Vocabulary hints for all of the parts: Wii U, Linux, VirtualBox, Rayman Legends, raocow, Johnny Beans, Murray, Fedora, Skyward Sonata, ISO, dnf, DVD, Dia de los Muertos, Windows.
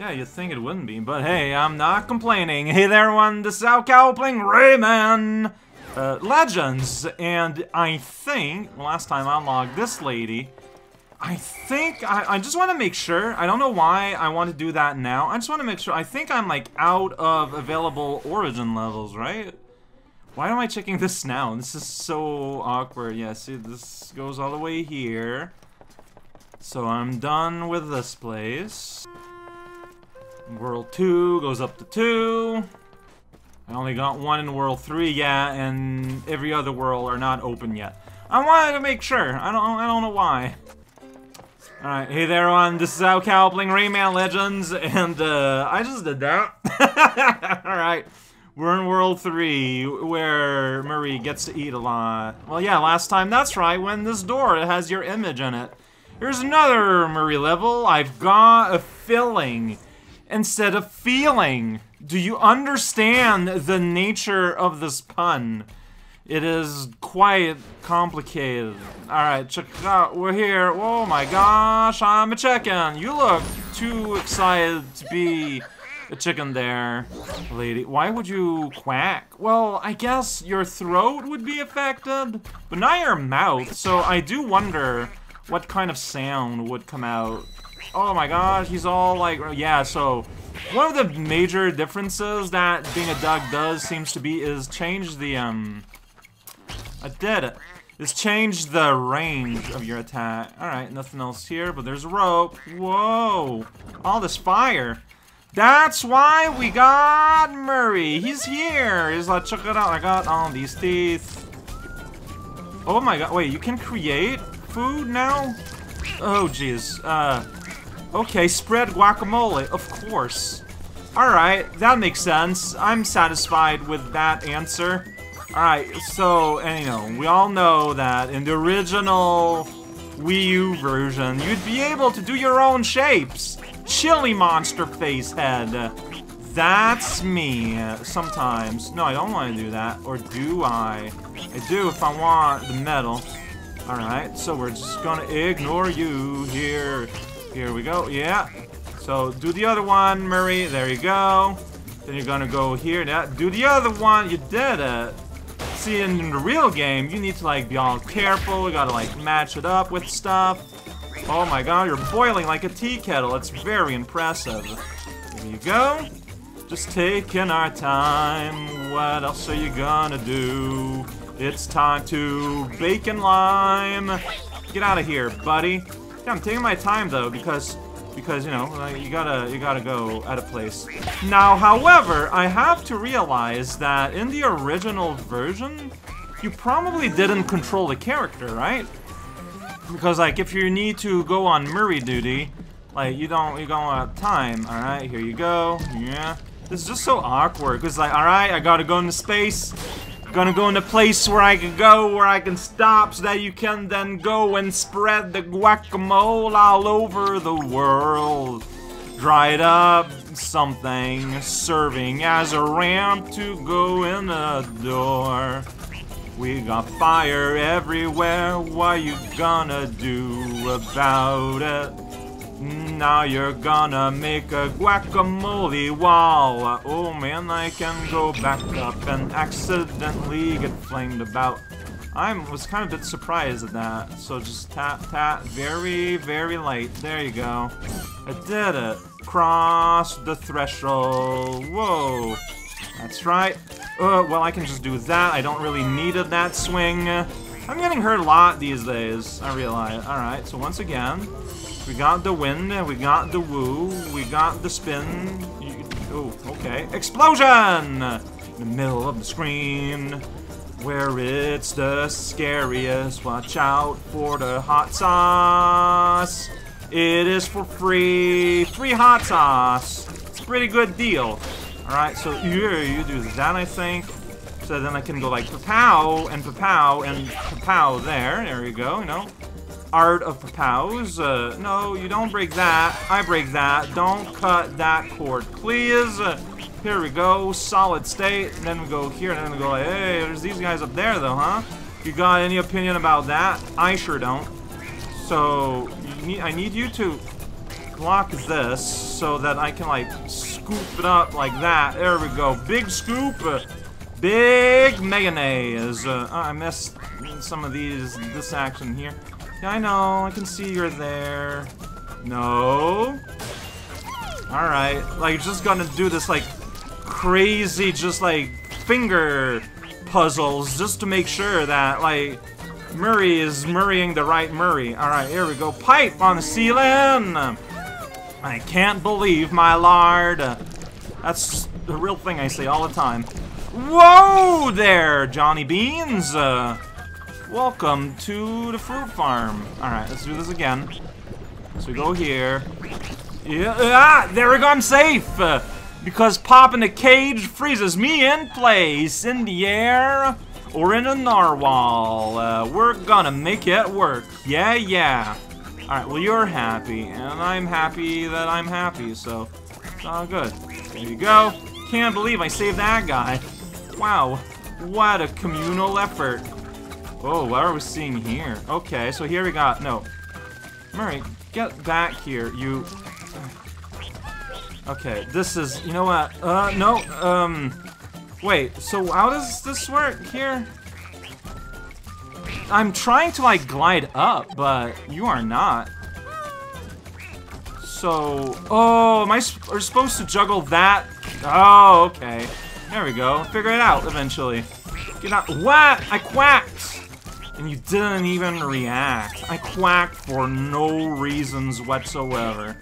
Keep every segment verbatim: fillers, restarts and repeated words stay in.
Yeah, you'd think it wouldn't be, but hey, I'm not complaining. Hey there, everyone, this is raocow playing Rayman uh, Legends, and I think, last time I unlocked this lady, I think, I, I just want to make sure, I don't know why I want to do that now, I just want to make sure, I think I'm like out of available origin levels, right? Why am I checking this now? This is so awkward. Yeah, see, this goes all the way here. So I'm done with this place. World two goes up to two. I only got one in World three, yeah, and every other world are not open yet. I wanted to make sure. I don't I don't know why. Alright, hey there, everyone. This is raocow playing Rayman Legends, and uh, I just did that. Alright. We're in World three, where Murray gets to eat a lot. Well, yeah, last time, that's right, when this door has your image in it. Here's another Murray level. I've got a filling instead of feeling. Do you understand the nature of this pun? It is quite complicated. Alright, check it out. We're here. Oh my gosh, I'm a chicken. You look too excited to be... a chicken there, lady. Why would you quack? Well, I guess your throat would be affected, but not your mouth, so I do wonder what kind of sound would come out. Oh my gosh, he's all like, yeah, so one of the major differences that being a duck does seems to be is change the, um, I did it. Is change the range of your attack. All right, nothing else here, but there's a rope. Whoa, all this fire. That's why we got Murray. He's here. He's like, check it out. I got all these teeth. Oh my god. Wait, you can create food now? Oh, jeez. Uh, okay, spread guacamole. Of course. Alright, that makes sense. I'm satisfied with that answer. Alright, so, you know, we all know that in the original Wii U version, you'd be able to do your own shapes. Chili monster face head. That's me. Sometimes. No, I don't want to do that. Or do I? I do if I want the medal. Alright, so we're just gonna ignore you here. Here we go. Yeah. So do the other one, Murray. There you go. Then you're gonna go here. That. Do the other one. You did it. See, in the real game, you need to like be all careful. You gotta like match it up with stuff. Oh my god, you're boiling like a tea kettle. It's very impressive. There you go. Just taking our time. What else are you gonna do? It's time to bake and lime. Get out of here, buddy. Yeah, I'm taking my time though because because you know, like, you gotta you gotta go at a place. Now, however, I have to realize that in the original version, you probably didn't control the character, right? Because, like, if you need to go on Murray duty, like, you don't, you don't have time. Alright, here you go. Yeah. This is just so awkward. Because, like, alright, I gotta go into space. Gonna go into a place where I can go, where I can stop, so that you can then go and spread the guacamole all over the world. Dried up something, serving as a ramp to go in a door. We got fire everywhere, what you gonna do about it? Now you're gonna make a guacamole wall. Oh man, I can go back up and accidentally get flamed about. I was kind of a bit surprised at that. So just tap, tap, very, very light. There you go. I did it. Cross the threshold. Whoa. That's right. Uh, well, I can just do that. I don't really need a, that swing. I'm getting hurt a lot these days, I realize. Alright, so once again, we got the wind, we got the woo, we got the spin. You, oh, okay. Explosion! In the middle of the screen, where it's the scariest. Watch out for the hot sauce. It is for free. Free hot sauce. It's a pretty good deal. Alright, so you, you do that, I think. So then I can go like papow and papow and papow there. There you go, you know. Art of papows. Uh, no, you don't break that. I break that. Don't cut that cord, please. Uh, here we go. Solid state. And then we go here and then we go like, hey, there's these guys up there though, huh? You got any opinion about that? I sure don't. So, you need, I need you to... block this so that I can, like, scoop it up like that. There we go. Big scoop. Big mayonnaise. Uh, oh, I missed some of these, this action here. Yeah, I know. I can see you're there. No. Alright. Like, just gonna do this, like, crazy, just, like, finger puzzles just to make sure that, like, Murray is Murraying the right Murray. Alright, here we go. Pipe on the ceiling! I can't believe my lard. That's the real thing I say all the time. Whoa there, Johnny Beans! Uh, welcome to the fruit farm. Alright, let's do this again. So we go here. Yeah, ah, there we go, I'm safe! Uh, because popping the cage freezes me in place in the air. Or in a narwhal. Uh, we're gonna make it work. Yeah, yeah. Alright, well, you're happy. And I'm happy that I'm happy, so it's all good. There you go. Can't believe I saved that guy. Wow. What a communal effort. Oh, what are we seeing here? Okay, so here we got... No. Murray, get back here, you... Okay, this is... You know what? Uh, no. Um... Wait, so how does this work here? I'm trying to, like, glide up, but you are not. So... Oh, am I sp are supposed to juggle that? Oh, okay. There we go. Figure it out eventually. Get out. What? I quacked! And you didn't even react. I quacked for no reasons whatsoever.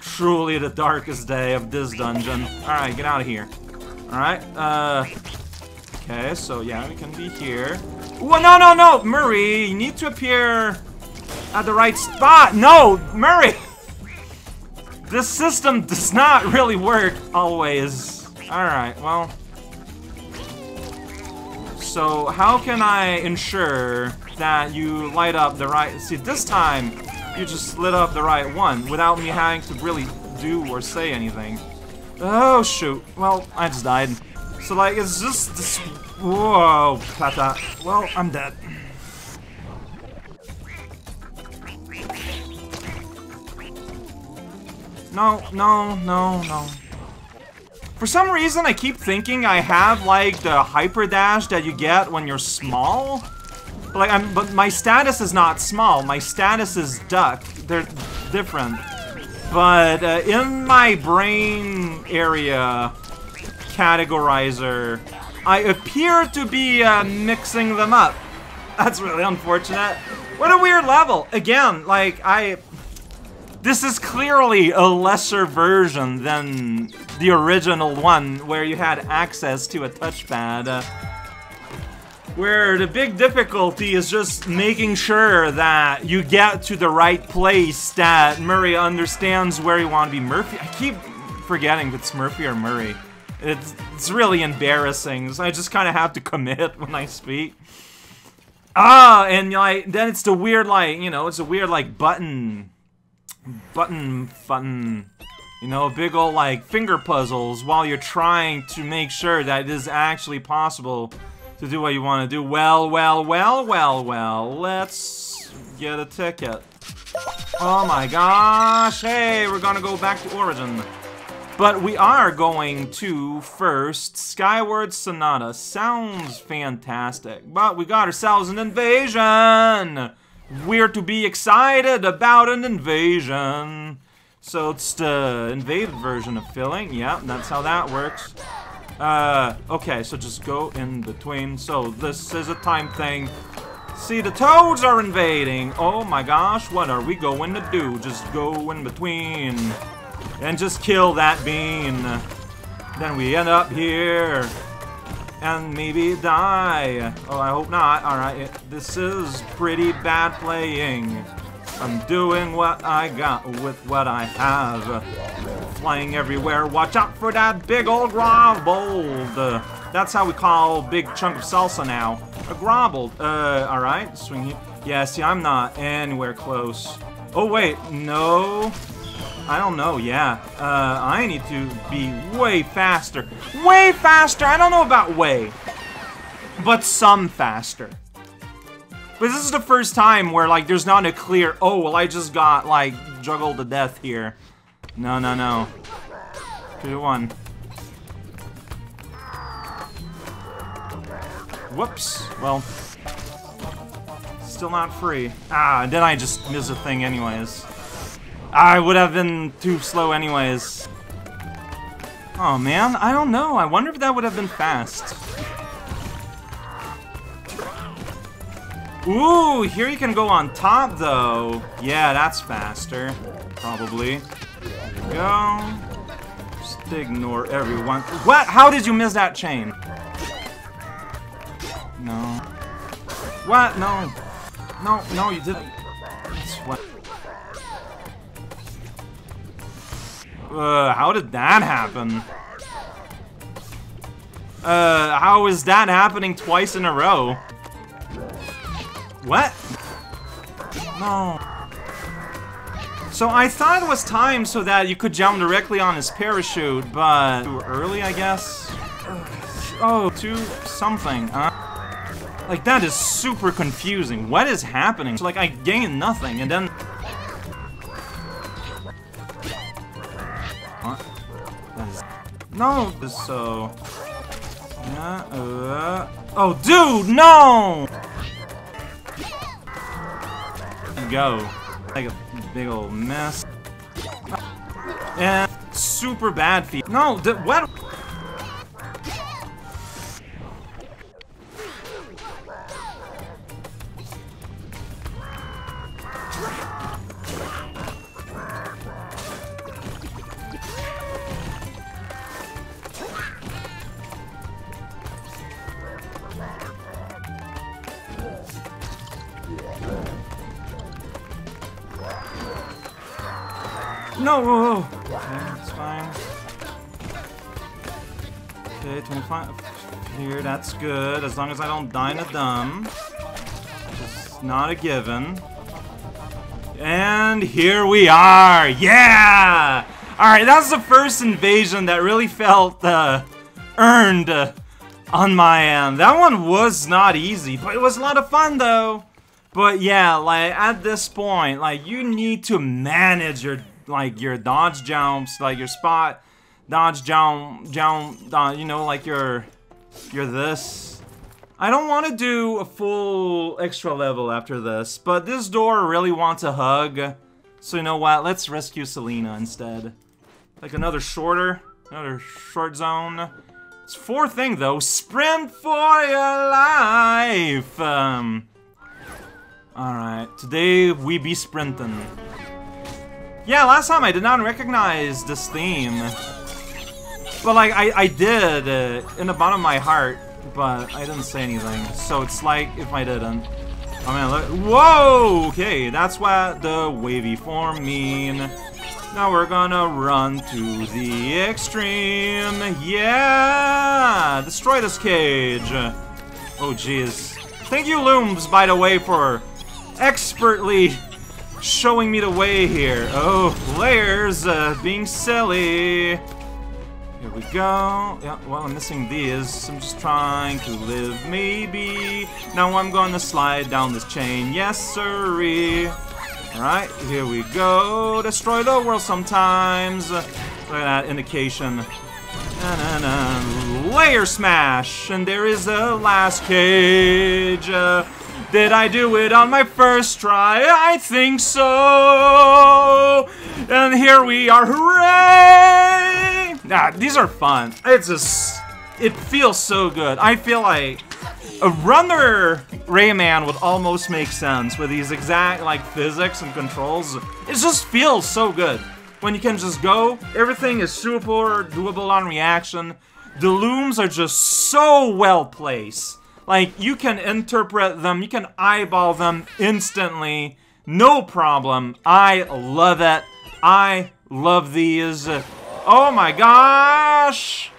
Truly the darkest day of this dungeon. Alright, get out of here. Alright, uh... Okay, so yeah, we can be here. Well, no, no, no! Murray, you need to appear at the right spot! No! Murray! This system does not really work always. Alright, well... So, how can I ensure that you light up the right... See, this time, you just lit up the right one without me having to really do or say anything. Oh, shoot. Well, I just died. So, like, it's just this... Whoa, plata. Well, I'm dead. No, no, no, no. For some reason, I keep thinking I have, like, the hyper dash that you get when you're small. But, like, I'm... But my status is not small. My status is duck. They're different. But uh, in my brain area categorizer, I appear to be uh, mixing them up. That's really unfortunate. What a weird level. Again, like, I... This is clearly a lesser version than the original one where you had access to a touchpad. Uh, where the big difficulty is just making sure that you get to the right place, that Murray understands where you want to be. Murphy? I keep forgetting if it's Murphy or Murray. It's, it's really embarrassing, so I just kind of have to commit when I speak. Ah, and like then it's the weird, like, you know, it's a weird, like, button... Button... button... You know, big old, like, finger puzzles while you're trying to make sure that it is actually possible to do what you want to do. Well, well, well, well, well. Let's get a ticket. Oh my gosh. Hey, we're gonna go back to Origin. But we are going to first Skyward Sonata. Sounds fantastic. But we got ourselves an invasion. We're to be excited about an invasion. So it's the invaded version of filling. Yep, that's how that works. Uh, okay, so just go in between. So, this is a time thing. See, the toads are invading. Oh my gosh, what are we going to do? Just go in between. And just kill that bean. Then we end up here. And maybe die. Oh, I hope not. Alright, this is pretty bad playing. I'm doing what I got with what I have. Flying everywhere, watch out for that big old grobbled. Uh, that's how we call big chunk of salsa now. A grobbled. Uh, alright, swing here. Yeah, see, I'm not anywhere close. Oh, wait, no. I don't know, yeah. Uh, I need to be way faster. Way faster! I don't know about way. But some faster. But this is the first time where, like, there's not a clear, oh, well, I just got, like, juggled to death here. No, no, no. Two to one. Whoops. Well, still not free. Ah, and then I just missed a thing anyways. I would have been too slow anyways. Oh man, I don't know. I wonder if that would have been fast. Ooh, here you can go on top though. Yeah, that's faster. Probably. Go. Just ignore everyone. What? How did you miss that chain? No. What? No. No, no, you didn't. What? Uh, how did that happen? Uh, how is that happening twice in a row? What? No. So I thought it was timed so that you could jump directly on his parachute, but too early, I guess? Oh, too something, huh? Like, that is super confusing. What is happening? So, like, I gain nothing, and then... No, so... Uh, uh... Oh, dude, no! Go. Like a big old mess. And super bad feet. No, the, what? No, whoa, whoa. Okay, that's fine. Okay, twenty-five here, that's good. As long as I don't dine a dumb. It's not a given. And here we are! Yeah! Alright, that's the first invasion that really felt, uh, earned uh, on my end. That one was not easy, but it was a lot of fun, though. But yeah, like, at this point, like, you need to manage your... like your dodge jumps, like your spot, dodge jump, jump, dodge, you know, like your, your this. I don't want to do a full extra level after this, but this door really wants a hug. So you know what, let's rescue Selena instead. Like another shorter, another short zone. It's fourth thing though, sprint for your life! Um, Alright, today we be sprinting. Yeah, last time I did not recognize this theme. But, like, I, I did uh, in the bottom of my heart, but I didn't say anything. So it's like if I didn't. I mean, look. Whoa! Okay, that's what the wavy form mean. Now we're gonna run to the extreme. Yeah! Destroy this cage. Oh, jeez. Thank you, Looms, by the way, for expertly showing me the way here. Oh, players uh, being silly. Here we go. Yeah, well, I'm missing these. I'm just trying to live, maybe. Now I'm gonna slide down this chain. Yes, sirree. Alright, here we go. Destroy the world sometimes. Look at that indication. Na-na-na. Layer smash. And there is a last cage. Uh, Did I do it on my first try? I think so! And here we are, hooray! Nah, these are fun. It's just... it feels so good. I feel like a runner Rayman would almost make sense with these exact, like, physics and controls. It just feels so good. When you can just go, everything is super doable on reaction. The looms are just so well placed. Like, you can interpret them, you can eyeball them instantly, no problem. I love it. I love these. Oh my gosh!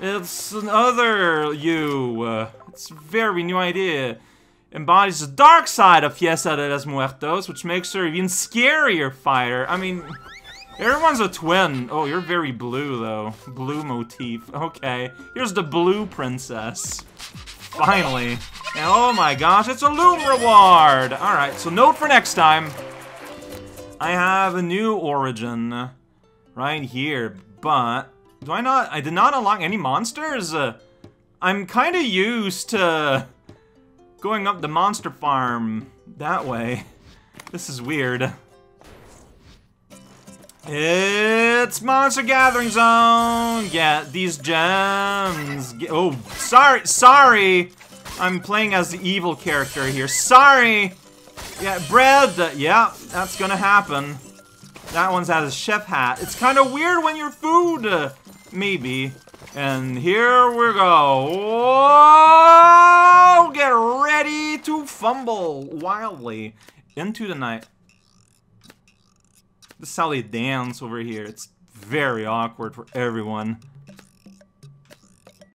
It's another you. It's a very new idea. Embodies the dark side of Dia de los Muertos, which makes her even scarier fighter. I mean, everyone's a twin. Oh, you're very blue, though. Blue motif. Okay, here's the blue princess. Finally. And oh my gosh, it's a loom reward! Alright, so note for next time. I have a new origin. right here, but do I not? I did not unlock any monsters? Uh, I'm kind of used to going up the monster farm that way. This is weird. It's monster gathering zone! Yeah, these gems. Oh, sorry, sorry! I'm playing as the evil character here. Sorry! Yeah, bread! Yeah, that's gonna happen. That one's has a chef hat. It's kind of weird when you're food! Uh, maybe. And here we go. Whoa! Get ready to fumble wildly into the night. This is how they dance over here. It's very awkward for everyone.